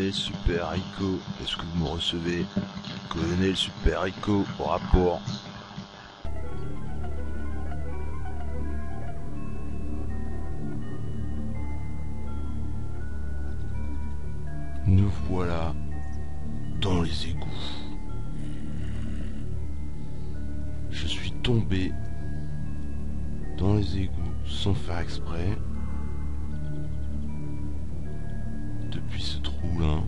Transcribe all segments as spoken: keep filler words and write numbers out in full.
Colonel Superico, est-ce que vous me recevez? Colonel Superico, au rapport. Nous voilà dans les égouts. Je suis tombé dans les égouts sans faire exprès. Depuis ce trou-là.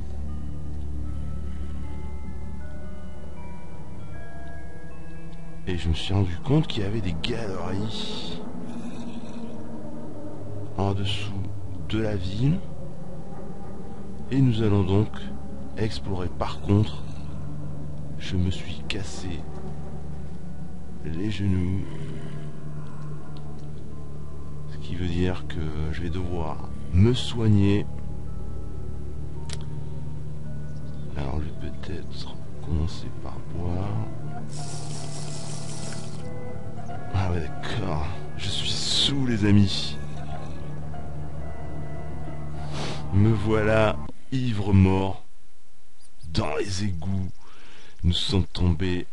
Et je me suis rendu compte qu'il y avait des galeries en dessous de la ville. Et nous allons donc explorer. Par contre, je me suis cassé les genoux. Ce qui veut dire que je vais devoir me soigner. Alors je vais peut-être commencer par boire. Ah ouais, d'accord. Je suis saoul, les amis. Me voilà ivre mort dans les égouts. Nous sommes tombés.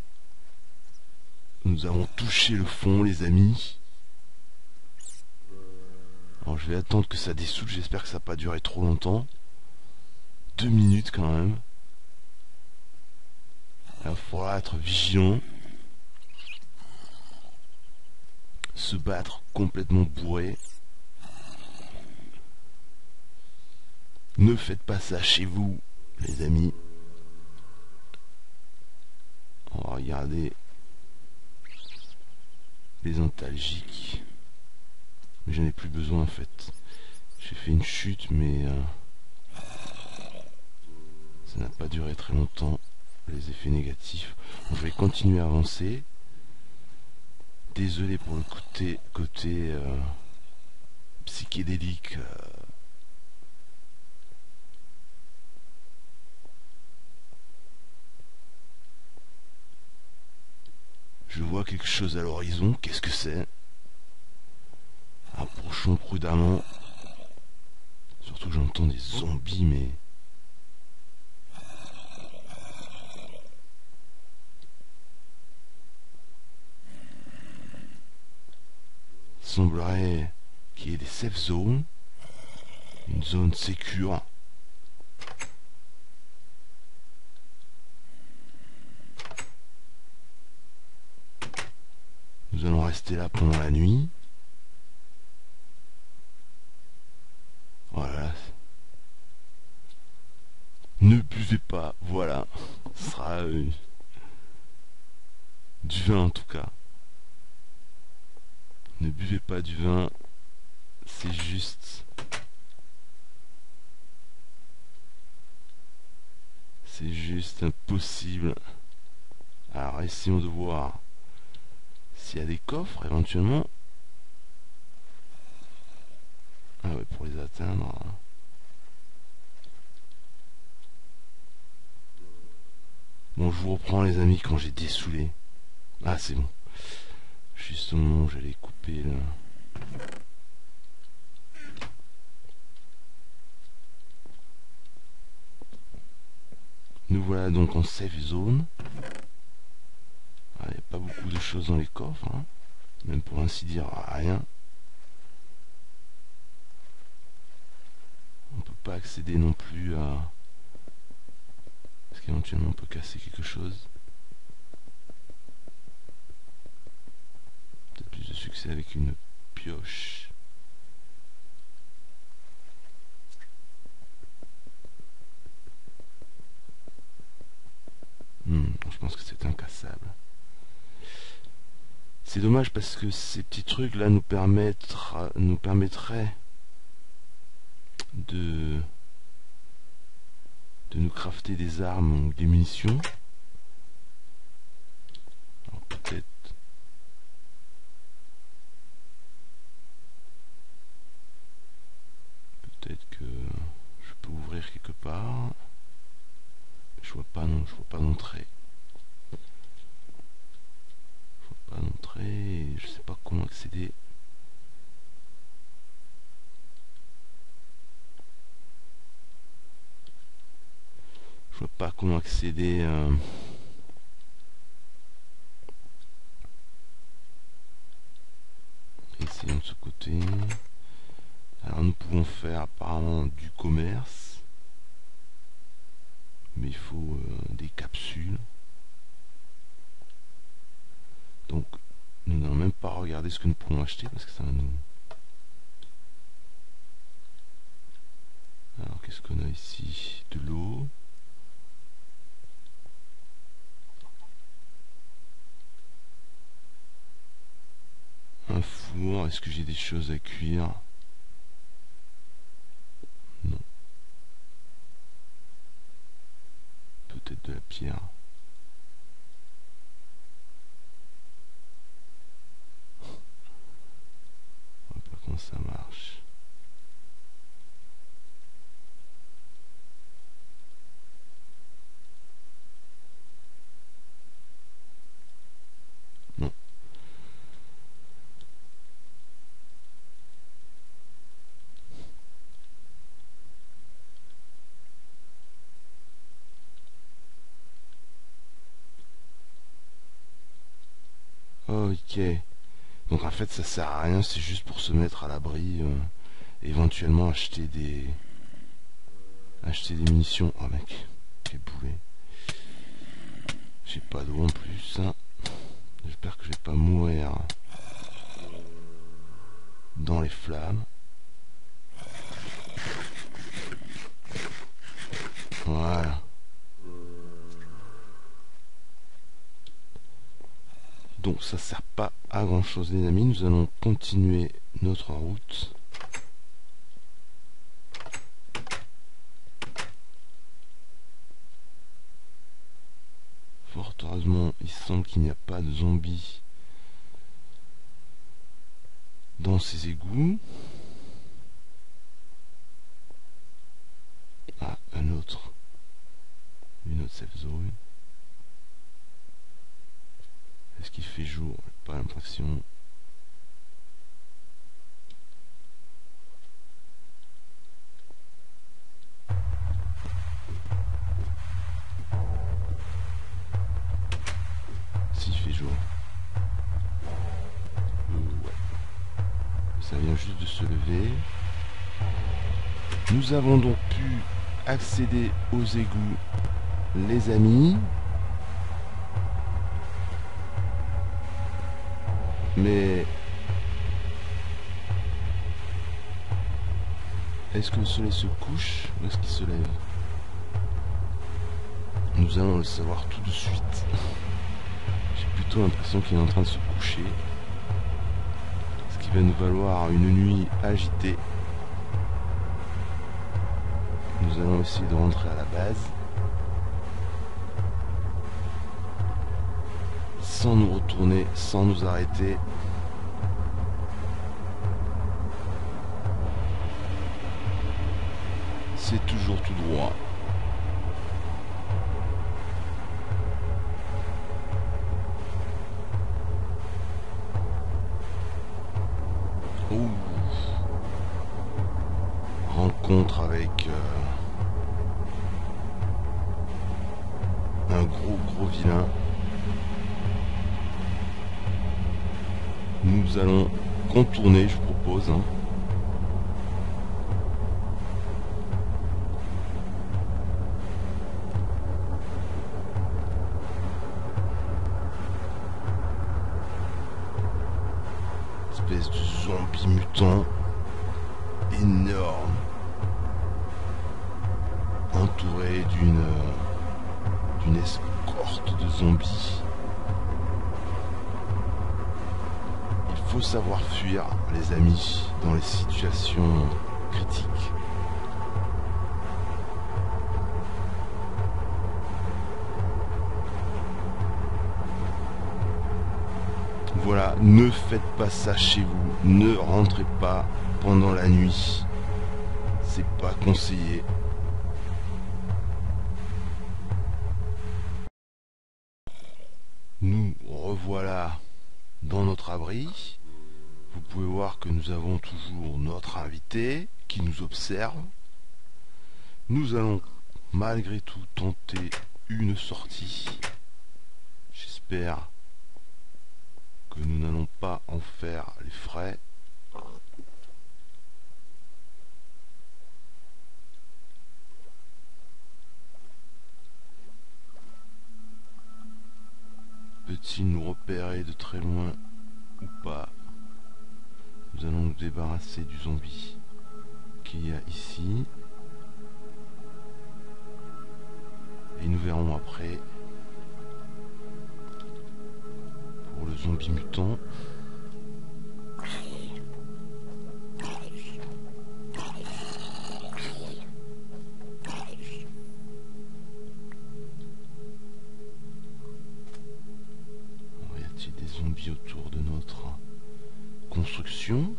Nous avons touché le fond, les amis. Alors je vais attendre que ça dessoute. J'espère que ça n'a pas duré trop longtemps. Deux minutes quand même. Il faudra être vigilant. Se battre complètement bourré. Ne faites pas ça chez vous, les amis. On va regarder les antalgiques. Mais j'en ai plus besoin en fait. J'ai fait une chute, mais euh, ça n'a pas duré très longtemps. Les effets négatifs. Bon, je vais continuer à avancer. Désolé pour le côté côté euh, psychédélique. Euh, Je vois quelque chose à l'horizon. Qu'est-ce que c'est? Approchons prudemment. Surtout que j'entends des zombies, mais... Il semblerait qu'il y ait des safe zones. Une zone sécure. Nous allons rester là pendant la nuit. Voilà. Ne buvez pas, voilà. Ce sera euh, du vin en tout cas. Ne buvez pas du vin, c'est juste... C'est juste impossible. Alors essayons de voir... S'il y a des coffres éventuellement. Ah ouais, pour les atteindre. Bon, je vous reprends les amis quand j'ai dessoulé. Ah c'est bon. Juste au moment où j'allais couper là. Nous voilà donc en safe zone. Il n'y a pas beaucoup de choses dans les coffres, hein. Même pour ainsi dire rien. On ne peut pas accéder non plus à... Parce qu'éventuellement on peut casser quelque chose. Peut-être plus de succès avec une pioche. Hmm, je pense que c'est incassable. C'est dommage parce que ces petits trucs là nous permettra, nous permettraient de, de nous crafter des armes ou des munitions. Alors peut-être. Peut-être que je peux ouvrir quelque part. Je vois pas non, je vois pas d'entrée. Pas d'entrée, je sais pas comment accéder. Je vois pas comment accéder. Euh... Essayons de ce côté. Alors nous pouvons faire apparemment du commerce. Mais il faut euh, des capsules. Donc nous n'allons même pas regarder ce que nous pouvons acheter parce que ça va nous... Alors qu'est-ce qu'on a ici? De l'eau. Un four. Est-ce que j'ai des choses à cuire? Non. Peut-être de la pierre. On ne voit pas comment ça marche. Ok, donc en fait ça sert à rien, c'est juste pour se mettre à l'abri, euh, éventuellement acheter des acheter des munitions. Oh mec, quel boulet. J'ai pas d'eau en plus, hein. J'espère que je vais pas mourir dans les flammes. Voilà. Donc ça sert pas à grand chose les amis, nous allons continuer notre route. Fort heureusement il semble qu'il n'y a pas de zombies dans ces égouts. Ah, un autre. Une autre safe zone. Est-ce qu'il fait jour? J'ai pas l'impression. S'il fait jour. Ouais. Ça vient juste de se lever. Nous avons donc pu accéder aux égouts, les amis. Mais est-ce que le soleil se couche ou est-ce qu'il se lève? Nous allons le savoir tout de suite. J'ai plutôt l'impression qu'il est en train de se coucher. Ce qui va nous valoir une nuit agitée. Nous allons essayer de rentrer à la base. Sans nous retourner, sans nous arrêter. C'est toujours tout droit. Ouh. Rencontre avec euh, un gros gros vilain. Nous allons contourner, je propose. Hein. Espèce de zombie mutant énorme, entouré d'une d'une escorte de zombies. Faut savoir fuir les amis dans les situations critiques. Voilà, ne faites pas ça chez vous, ne rentrez pas pendant la nuit, c'est pas conseillé. Nous revoilà dans notre abri. Vous pouvez voir que nous avons toujours notre invité qui nous observe. Nous allons malgré tout tenter une sortie. J'espère que nous n'allons pas en faire les frais. Peut-il nous repérer de très loin ou pas? Nous allons nous débarrasser du zombie qu'il y a ici. Et nous verrons après pour le zombie mutant. Y a-t-il des zombies autour de notre construction?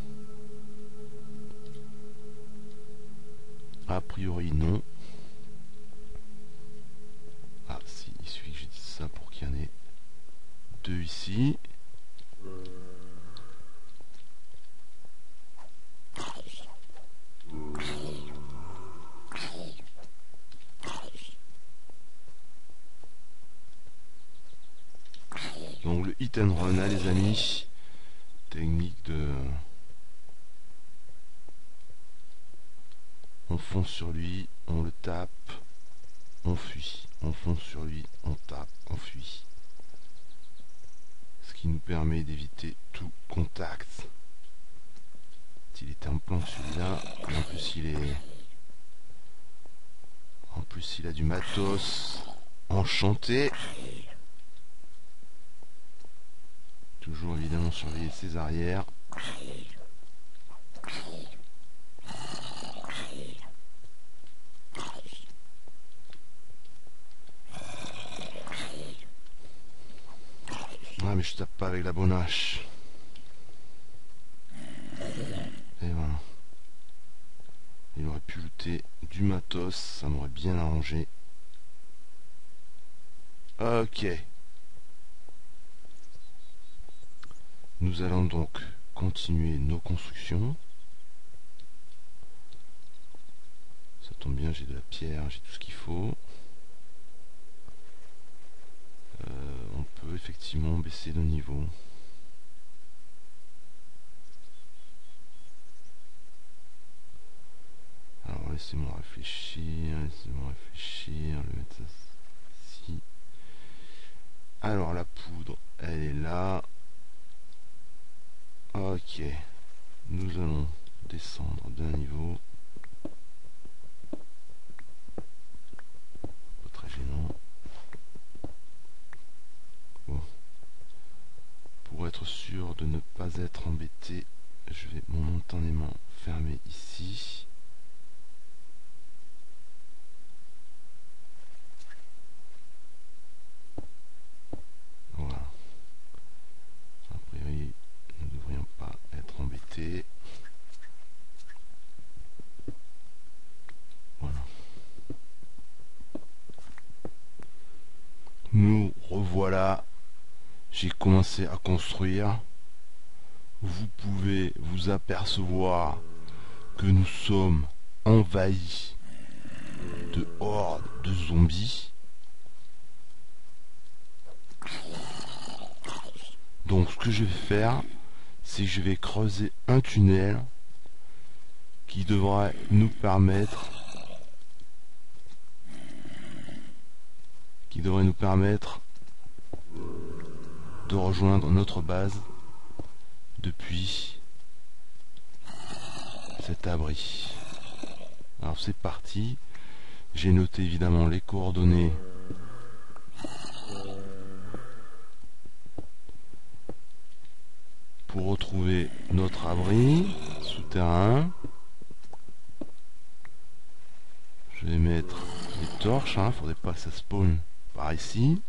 A priori non. Ah si, il suffit que j'ai dit ça pour qu'il y en ait deux ici. Donc le hit and run, les amis, technique de... On fonce sur lui, on le tape, on fuit. On fonce sur lui, on tape, on fuit. Ce qui nous permet d'éviter tout contact. S'il est un plan celui-là, en plus il est... En plus il a du matos. Enchanté. Toujours évidemment surveiller ses arrières. Ah mais je tape pas avec la bonne hache. Et voilà. Il aurait pu lutter du matos, ça m'aurait bien arrangé. Ok. Nous allons donc continuer nos constructions. Ça tombe bien, j'ai de la pierre, j'ai tout ce qu'il faut. Euh, on peut effectivement baisser de niveau. Alors laissez-moi réfléchir, laissez-moi réfléchir, je vais mettre ça ici. Alors la poudre, elle est là. Ok, nous allons descendre d'un niveau. Pas très gênant. Bon. Pour être sûr de ne pas être embêté, je vais momentanément fermer ici. Voilà. A priori, nous ne devrions pas être embêtés. Voilà. Nous revoilà. J'ai commencé à construire. Vous pouvez vous apercevoir que nous sommes envahis de hordes de zombies. Donc ce que je vais faire, c'est que je vais creuser un tunnel qui devrait nous permettre qui devrait nous permettre de rejoindre notre base depuis cet abri. Alors c'est parti. J'ai noté évidemment les coordonnées pour retrouver notre abri souterrain. Je vais mettre les torches, hein, faudrait pas que ça spawn par ici.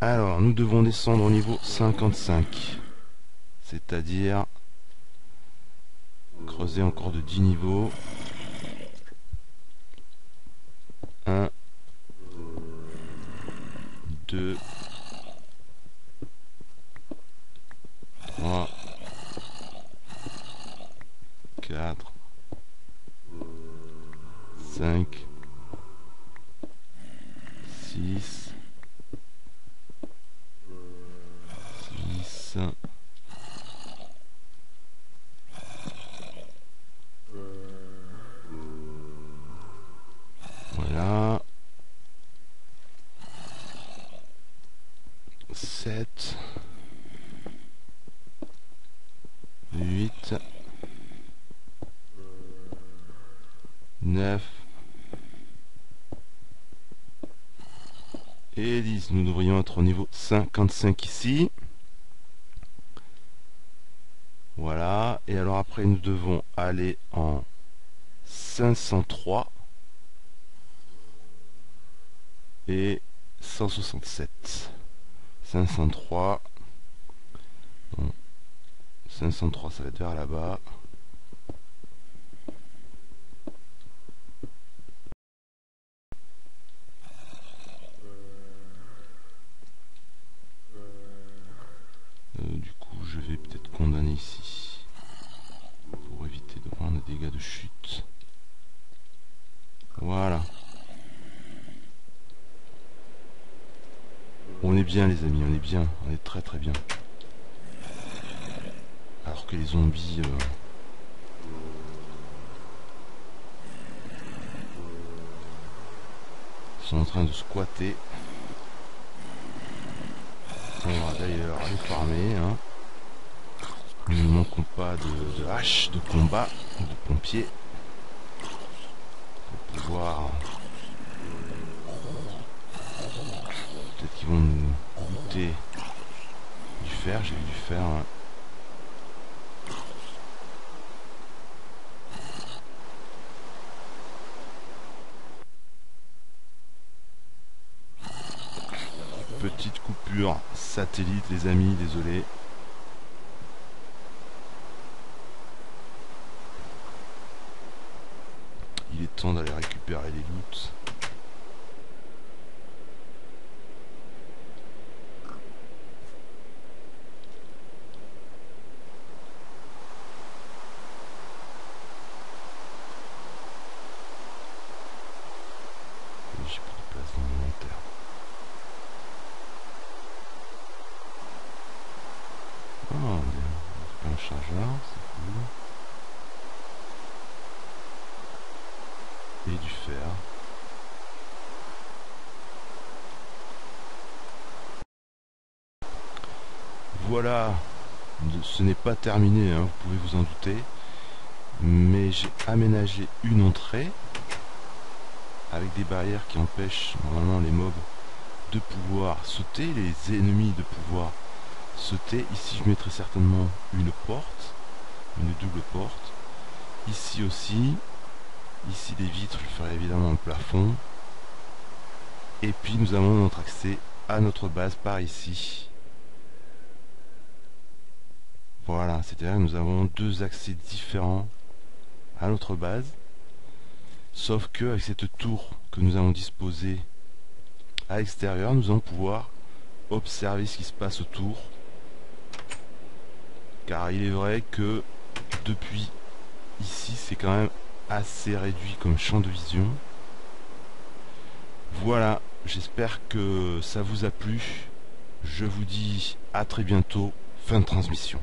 Alors, nous devons descendre au niveau cinquante-cinq, c'est-à-dire creuser encore de dix niveaux. sept, huit, neuf et dix. Nous devrions être au niveau cinquante-cinq ici. Voilà. Et alors après, nous devons aller en cinq cent trois et cent soixante-sept. cinq cent trois. Bon. cinq cent trois, ça va être vers là-bas. Du coup, je vais peut-être condamner ici pour éviter de prendre des dégâts de chute. Voilà. On est bien, les amis, on est bien, on est très très bien. Alors que les zombies... Euh, sont en train de squatter. On va d'ailleurs les farmer. Hein. Nous ne manquons pas de, de haches de combat, de pompiers. Pour pouvoir... Peut-être qu'ils vont nous goûter du fer, j'ai du fer. Hein. Petite coupure satellite, les amis, désolé. Il est temps d'aller récupérer les loots. Voilà, ce n'est pas terminé, hein, vous pouvez vous en douter, mais j'ai aménagé une entrée avec des barrières qui empêchent normalement les mobs de pouvoir sauter, les ennemis de pouvoir sauter. Ici je mettrai certainement une porte, une double porte, ici aussi, ici des vitres, je ferai évidemment le plafond, et puis nous avons notre accès à notre base par ici. Voilà, c'est-à-dire que nous avons deux accès différents à notre base, sauf que avec cette tour que nous allons disposer à l'extérieur, nous allons pouvoir observer ce qui se passe autour, car il est vrai que depuis ici c'est quand même assez réduit comme champ de vision. Voilà, j'espère que ça vous a plu, je vous dis à très bientôt, fin de transmission.